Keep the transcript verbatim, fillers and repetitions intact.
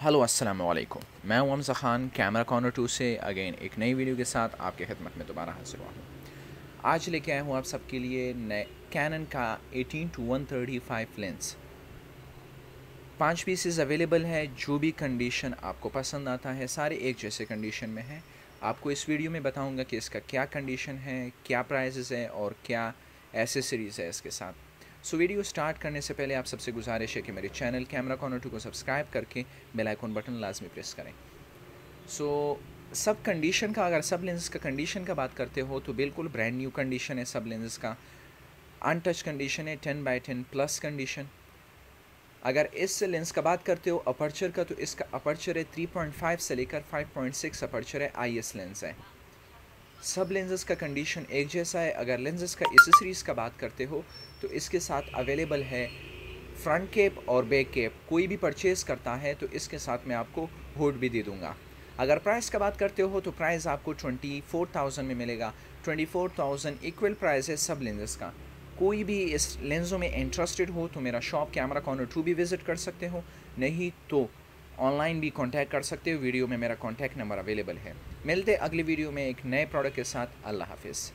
Hello अस्सलाम वालेकुम, मैं हूं Hamza Khan camera corner two से अगेन एक नई वीडियो के साथ आपके खिदमत में दोबारा हाजिर हुआ हूँ। आज लेके आया हूँ आप सबके लिए नए कैनन का अठारह टू एक सौ पैंतीस लेंस। पांच पीसेस अवेलेबल है, जो भी कंडीशन आपको पसंद आता है सारे एक जैसे कंडीशन में है। आपको इस वीडियो में बताऊँगा कि इसका क्या कंडीशन है, क्या प्राइजेस है और क्या एसेसरीज़ है इसके साथ। सो वीडियो स्टार्ट करने से पहले आप सबसे गुजारिश है कि मेरे चैनल कैमरा कॉर्नर टू को सब्सक्राइब करके बेल आइकॉन बटन लाजमी प्रेस करें। सो सब कंडीशन का, अगर सब लेंस का कंडीशन का बात करते हो तो बिल्कुल ब्रांड न्यू कंडीशन है, सब लेंस का अनटच कंडीशन है, ten by ten plus condition. अगर इस लेंस का बात करते हो अपर्चर का, तो इसका अपर्चर है थ्री पॉइंट फाइव से लेकर फाइव पॉइंट सिक्स अपर्चर है, आई एस लेंस है। सब लेंसेस का कंडीशन एक जैसा है। अगर लेंसेस का एसेसरीज़ का बात करते हो तो इसके साथ अवेलेबल है फ्रंट कैप और बैक कैप, कोई भी परचेज़ करता है तो इसके साथ मैं आपको हुड भी दे दूंगा। अगर प्राइस का बात करते हो तो प्राइस आपको चौबीस हज़ार में मिलेगा। चौबीस हज़ार इक्वल प्राइस है सब लेंसेस का। कोई भी इस लेंसों में इंटरेस्टेड हो तो मेरा शॉप कैमरा कॉर्नर टू भी विज़िट कर सकते हो, नहीं तो ऑनलाइन भी कांटेक्ट कर सकते हो। वीडियो में मेरा कांटेक्ट नंबर अवेलेबल है। मिलते अगली वीडियो में एक नए प्रोडक्ट के साथ। अल्लाह हाफिज़।